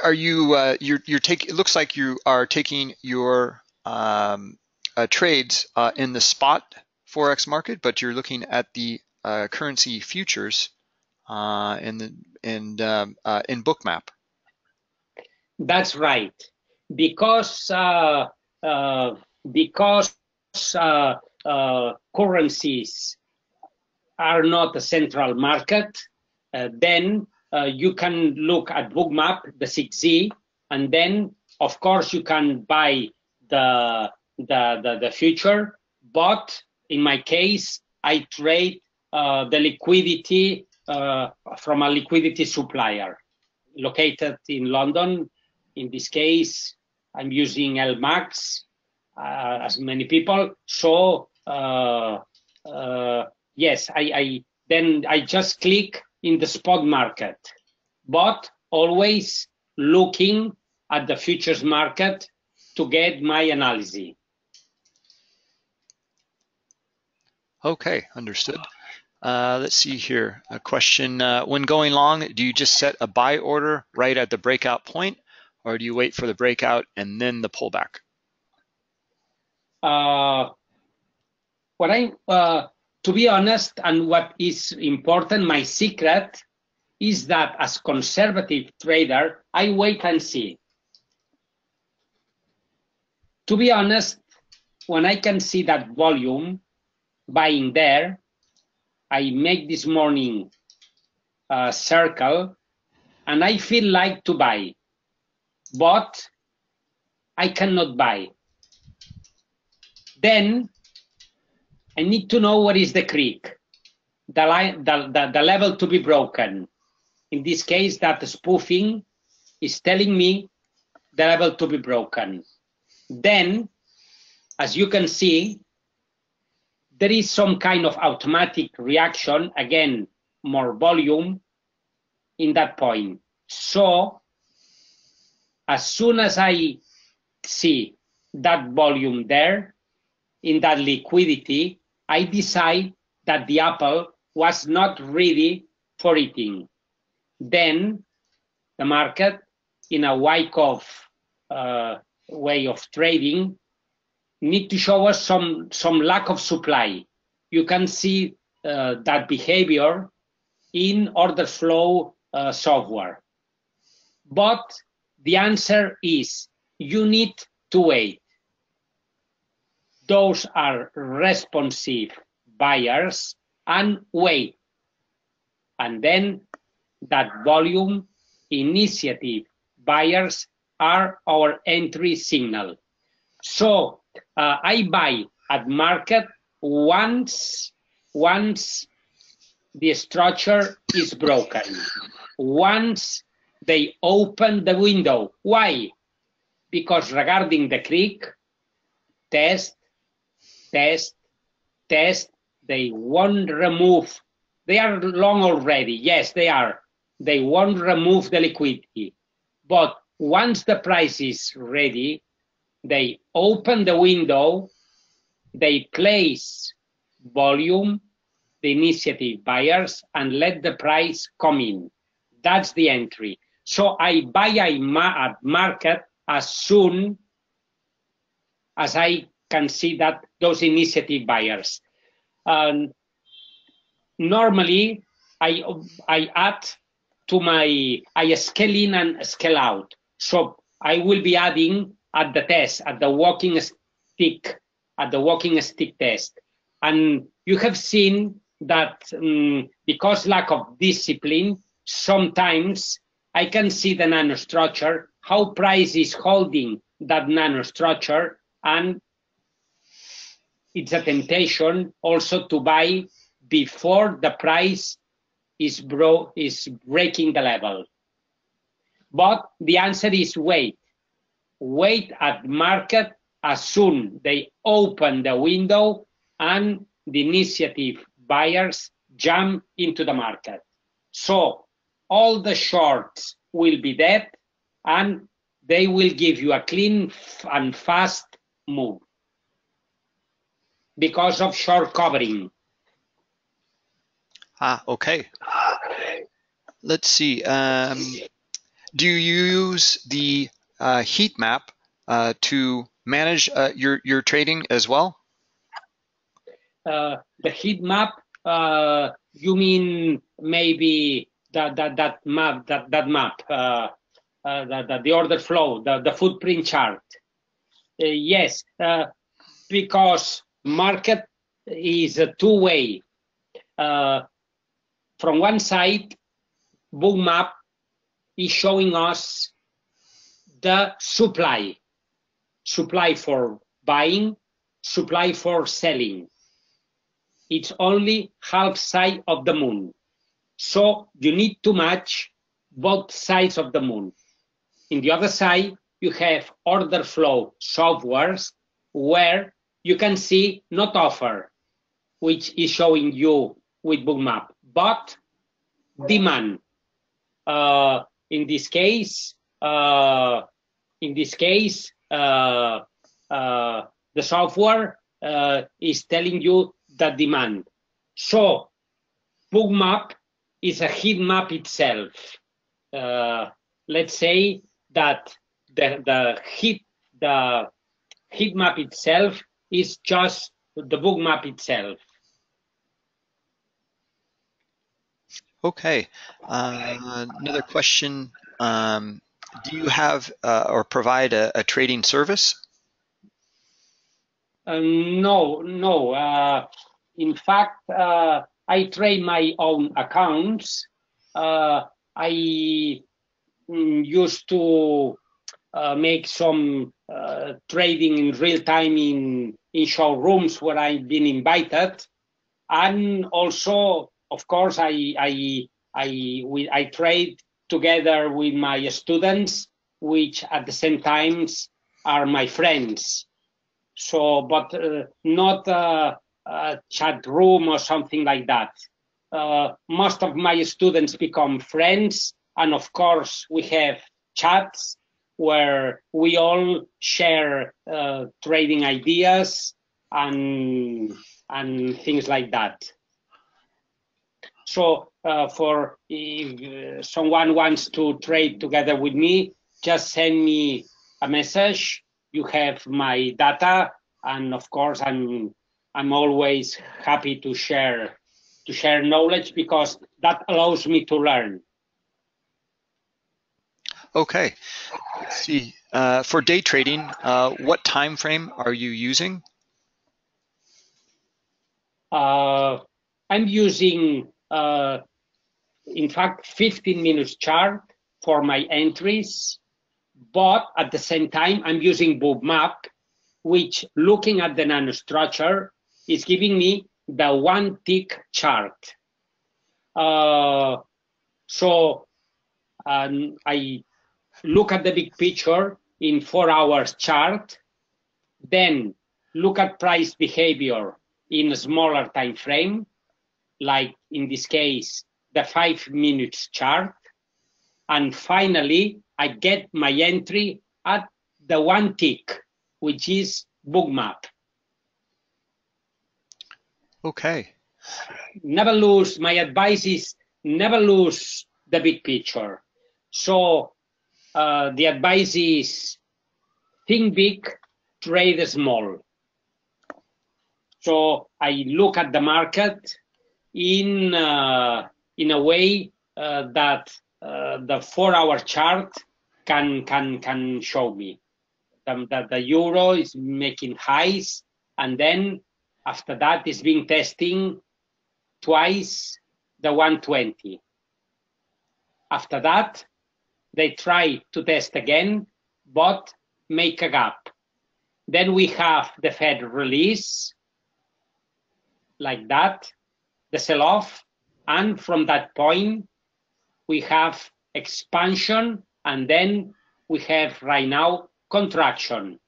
are you uh, you're you're taking? It looks like you are taking your um, uh, trades uh, in the spot forex market, but you're looking at the uh, currency futures. Uh, and and um, uh, in Bookmap. That's right, because uh, uh, because uh, uh, currencies are not a central market. Uh, then uh, you can look at Bookmap, the six E, and then of course you can buy the the the, the future. But in my case, I trade uh, the liquidity. Uh, from a liquidity supplier located in London. In this case, I'm using L max, uh, as many people. So uh, uh, yes, I, I then I just click in the spot market, but always looking at the futures market to get my analysis. Okay, understood. Uh, let's see here, a question. Uh, when going long, do you just set a buy order right at the breakout point, or do you wait for the breakout and then the pullback? Uh, what I, uh, to be honest, and what is important, my secret is that as conservative trader, I wait and see. To be honest, when I can see that volume buying there, I make this morning uh, circle and I feel like to buy, but I cannot buy. Then I need to know what is the creek, the, line, the, the, the level to be broken. In this case, that spoofing is telling me the level to be broken. Then, as you can see, there is some kind of automatic reaction, again, more volume in that point. So, as soon as I see that volume there, in that liquidity, I decide that the apple was not ready for eating. Then the market, in a Wyckoff uh, way of trading, need to show us some, some lack of supply. You can see uh, that behavior in order flow uh, software. But the answer is you need to wait. Those are responsive buyers and wait. And then that volume initiative buyers are our entry signal. So uh, I buy at market once, once the structure is broken, once they open the window. Why? Because regarding the creek, test, test, test, they won't remove. They are long already, yes, they are. They won't remove the liquidity. But once the price is ready, they open the window, they place volume, the initiative buyers, and let the price come in. That's the entry. So I buy at market as soon as I can see that those initiative buyers. Um, normally, I, I add to my, I scale in and scale out. So I will be adding at the test, at the walking stick, at the walking stick test. And you have seen that um, because lack of discipline, sometimes I can see the nanostructure, how price is holding that nanostructure, and it's a temptation also to buy before the price is bro is breaking the level. But the answer is wait. Wait at market as soon they open the window and the initiative buyers jump into the market. So all the shorts will be dead and they will give you a clean and fast move because of short covering. Ah, okay. Let's see. Um, do you use the uh, heat map uh, to manage uh, your, your trading as well? Uh, the heat map, uh, you mean maybe that, that, that map, that, that map uh, uh, that, that the order flow, the, the footprint chart? Uh, yes, uh, because market is a two-way. Uh, from one side, Bookmap is showing us the supply, supply for buying, supply for selling. It's only half side of the moon. So you need to match both sides of the moon. In the other side, you have order flow softwares where you can see not offer, which is showing you with Bookmap, but demand. Uh, in this case, uh, in this case, uh, uh, the software uh, is telling you the demand. So Bookmap is a heat map itself. Uh, let's say that the, the, heat, the heat map itself is just the Bookmap itself. Okay, uh, another question. Um, do you have uh, or provide a, a trading service? Uh, no, no. Uh, in fact, uh, I trade my own accounts. Uh, I mm, used to uh, make some uh, trading in real time in, in showrooms where I've been invited. And also, of course, I, I, I, we, I trade together with my students, which at the same times are my friends. So, but uh, not a, a chat room or something like that. Uh, most of my students become friends. And of course, we have chats where we all share uh, trading ideas and, and things like that. So uh, for if someone wants to trade together with me, just send me a message. You have my data, and of course, I'm I'm always happy to share to share knowledge, because that allows me to learn. Okay. Let's see, uh, for day trading, uh, what time frame are you using? Uh, I'm using. Uh, in fact, fifteen minutes chart for my entries, but at the same time, I'm using Bookmap, which, looking at the nanostructure, is giving me the one tick chart. Uh, so um, I look at the big picture in four hours chart, then look at price behavior in a smaller time frame, like in this case, the five minutes chart. And finally, I get my entry at the one tick, which is Bookmap. Okay. Never lose, my advice is never lose the big picture. So uh, the advice is think big, trade small. So I look at the market in uh, in a way uh, that uh, the four-hour chart can can can show me that the, the euro is making highs, and then after that is being testing twice the one twenty. After that, they try to test again, but make a gap. Then we have the Fed release like that, the sell-off, and from that point we have expansion, and then we have right now contraction.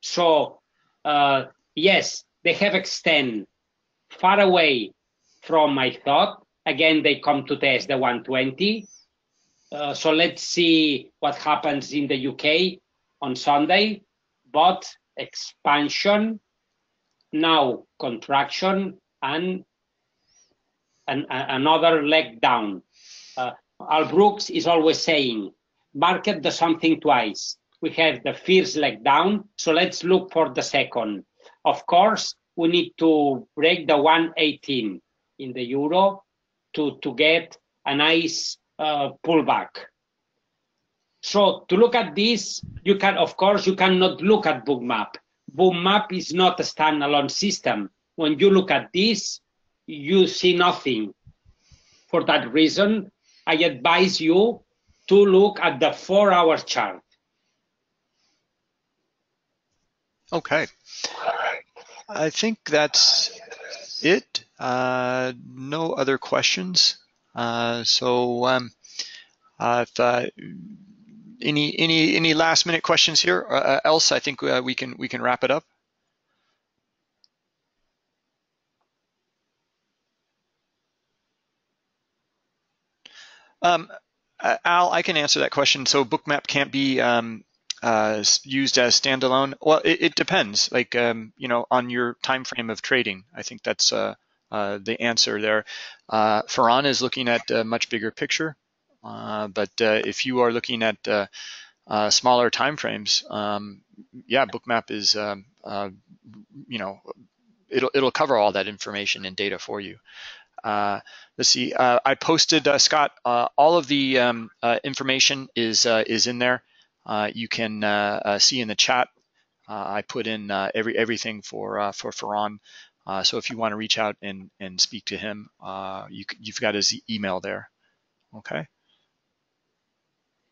So uh, yes, they have extend far away from my thought. Again, they come to test the one twenty. Uh, so let's see what happens in the U K on Sunday, but expansion, now contraction, and And another leg down. Uh, Al Brooks is always saying, market does something twice. We have the first leg down, so let's look for the second. Of course, we need to break the one eighteen in the euro to, to get a nice uh, pullback. So to look at this, you can, of course, you cannot look at Bookmap. Bookmap is not a standalone system. When you look at this, you see nothing. For that reason, I advise you to look at the four-hour chart. Okay. I think that's it. Uh, no other questions. Uh, so um, uh, if, uh, any any any last-minute questions here? Uh, else, I think uh, we can we can wrap it up. Um, Al, I can answer that question. So Bookmap can't be um, uh, used as standalone? Well, it, it depends, like, um, you know, on your time frame of trading. I think that's uh, uh, the answer there. Uh, Ferran is looking at a much bigger picture, uh, but uh, if you are looking at uh, uh, smaller time frames, um, yeah, Bookmap is, um, uh, you know, it'll, it'll cover all that information and data for you. Uh, let's see. Uh, I posted uh, Scott. Uh, all of the um, uh, information is uh, is in there. Uh, you can uh, uh, see in the chat. Uh, I put in uh, every everything for uh, for Ferran. Uh, so if you want to reach out and and speak to him, uh, you you've got his email there. Okay.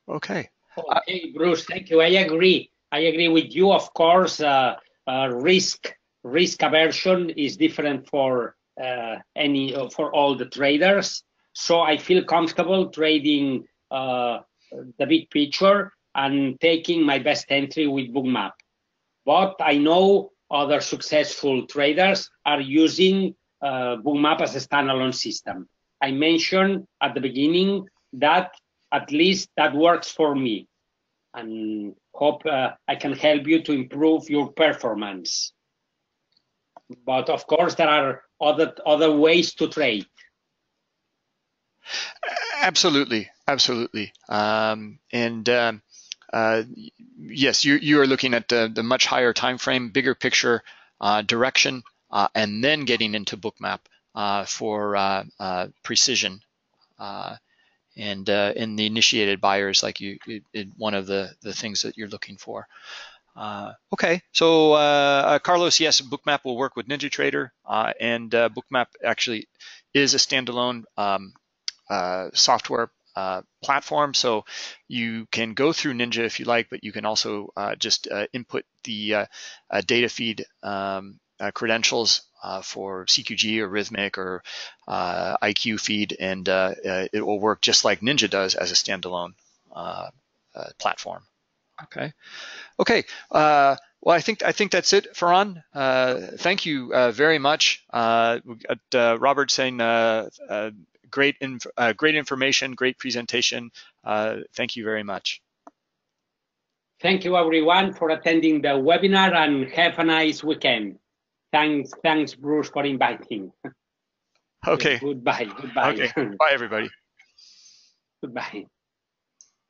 Okay. Okay, uh, Bruce. Thank you. I agree. I agree with you. Of course, uh, uh, risk risk aversion is different for. Uh, any uh, for all the traders, so I feel comfortable trading uh, the big picture and taking my best entry with Bookmap. But I know other successful traders are using uh, Bookmap as a standalone system. I mentioned at the beginning that at least that works for me, and hope uh, I can help you to improve your performance. But of course, there are other other ways to trade. Absolutely, absolutely, um, and um, uh, yes, you you are looking at the, the much higher time frame, bigger picture, uh, direction, uh, and then getting into Bookmap uh, for uh, uh, precision, uh, and uh, in the initiated buyers, like you, it, it, one of the the things that you're looking for. Uh, okay, so uh, uh, Carlos, yes, Bookmap will work with NinjaTrader, uh, and uh, Bookmap actually is a standalone um, uh, software uh, platform. So you can go through Ninja if you like, but you can also uh, just uh, input the uh, uh, data feed um, uh, credentials uh, for C Q G or Rhythmic or uh, I Q feed, and uh, uh, it will work just like Ninja does as a standalone uh, uh, platform. Okay. Okay. Uh, well, I think I think that's it, Ferran. Uh, thank you uh, very much. Uh, we got, uh, Robert saying uh, uh, great, inf uh, great information, great presentation. Uh, thank you very much. Thank you, everyone, for attending the webinar, and have a nice weekend. Thanks, thanks, Bruce, for inviting. Okay. Goodbye. Goodbye. Okay. Bye, everybody. Goodbye.